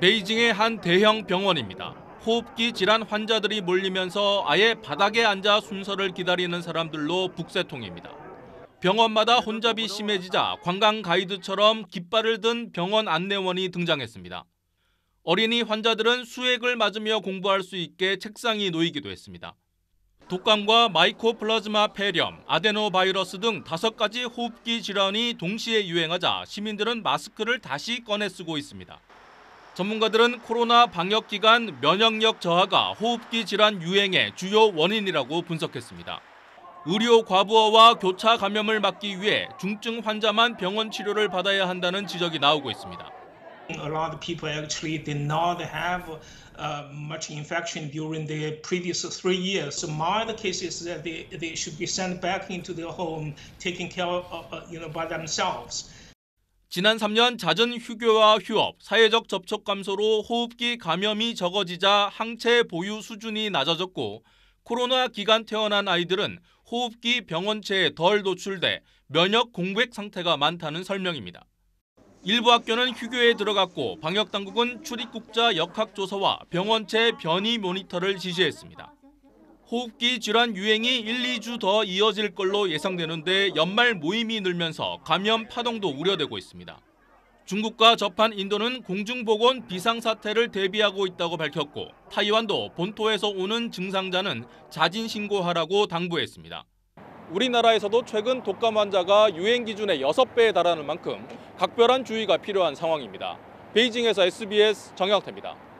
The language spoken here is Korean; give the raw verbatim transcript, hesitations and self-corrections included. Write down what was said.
베이징의 한 대형 병원입니다. 호흡기 질환 환자들이 몰리면서 아예 바닥에 앉아 순서를 기다리는 사람들로 북새통입니다. 병원마다 혼잡이 심해지자 관광 가이드처럼 깃발을 든 병원 안내원이 등장했습니다. 어린이 환자들은 수액을 맞으며 공부할 수 있게 책상이 놓이기도 했습니다. 독감과 마이코플라즈마 폐렴, 아데노바이러스 등 다섯 가지 호흡기 질환이 동시에 유행하자 시민들은 마스크를 다시 꺼내 쓰고 있습니다. 전문가들은 코로나 방역 기간 면역력 저하가 호흡기 질환 유행의 주요 원인이라고 분석했습니다. 의료 과부하와 교차 감염을 막기 위해 중증 환자만 병원 치료를 받아야 한다는 지적이 나오고 있습니다. A lot of people actually did not have uh, much infection during the previous three years. So my case is that they, they should be sent back into their home, taken care of, uh, you know, by themselves. 지난 삼 년 잦은 휴교와 휴업, 사회적 접촉 감소로 호흡기 감염이 적어지자 항체 보유 수준이 낮아졌고 코로나 기간 태어난 아이들은 호흡기 병원체에 덜 노출돼 면역 공백 상태가 많다는 설명입니다. 일부 학교는 휴교에 들어갔고 방역당국은 출입국자 역학조사와 병원체 변이 모니터를 지시했습니다. 호흡기 질환 유행이 일, 이 주 더 이어질 걸로 예상되는데 연말 모임이 늘면서 감염 파동도 우려되고 있습니다. 중국과 접한 인도는 공중보건 비상사태를 대비하고 있다고 밝혔고 타이완도 본토에서 오는 증상자는 자진신고하라고 당부했습니다. 우리나라에서도 최근 독감 환자가 유행 기준의 여섯 배에 달하는 만큼 각별한 주의가 필요한 상황입니다. 베이징에서 에스비에스 정영태입니다.